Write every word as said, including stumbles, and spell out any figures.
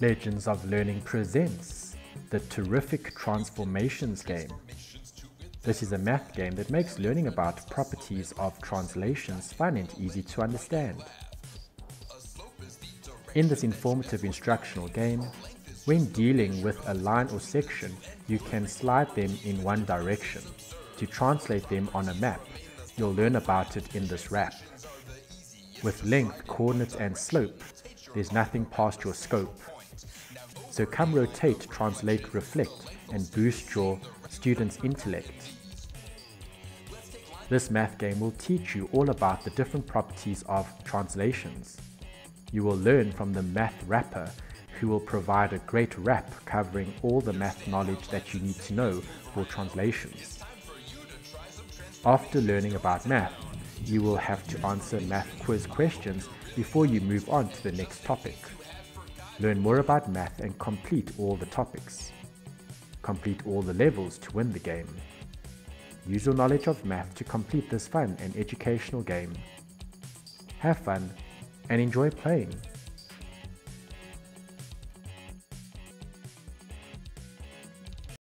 Legends of Learning presents the Terrific Transformations game. This is a math game that makes learning about properties of translations fun and easy to understand. In this informative instructional game, when dealing with a line or section, you can slide them in one direction. To translate them on a map, you'll learn about it in this wrap. With length, coordinates and slope, there's nothing past your scope. So come rotate, translate, reflect, and boost your students' intellect. This math game will teach you all about the different properties of translations. You will learn from the math rapper, who will provide a great rap covering all the math knowledge that you need to know for translations. After learning about math, you will have to answer math quiz questions before you move on to the next topic. Learn more about math and complete all the topics. Complete all the levels to win the game. Use your knowledge of math to complete this fun and educational game. Have fun and enjoy playing.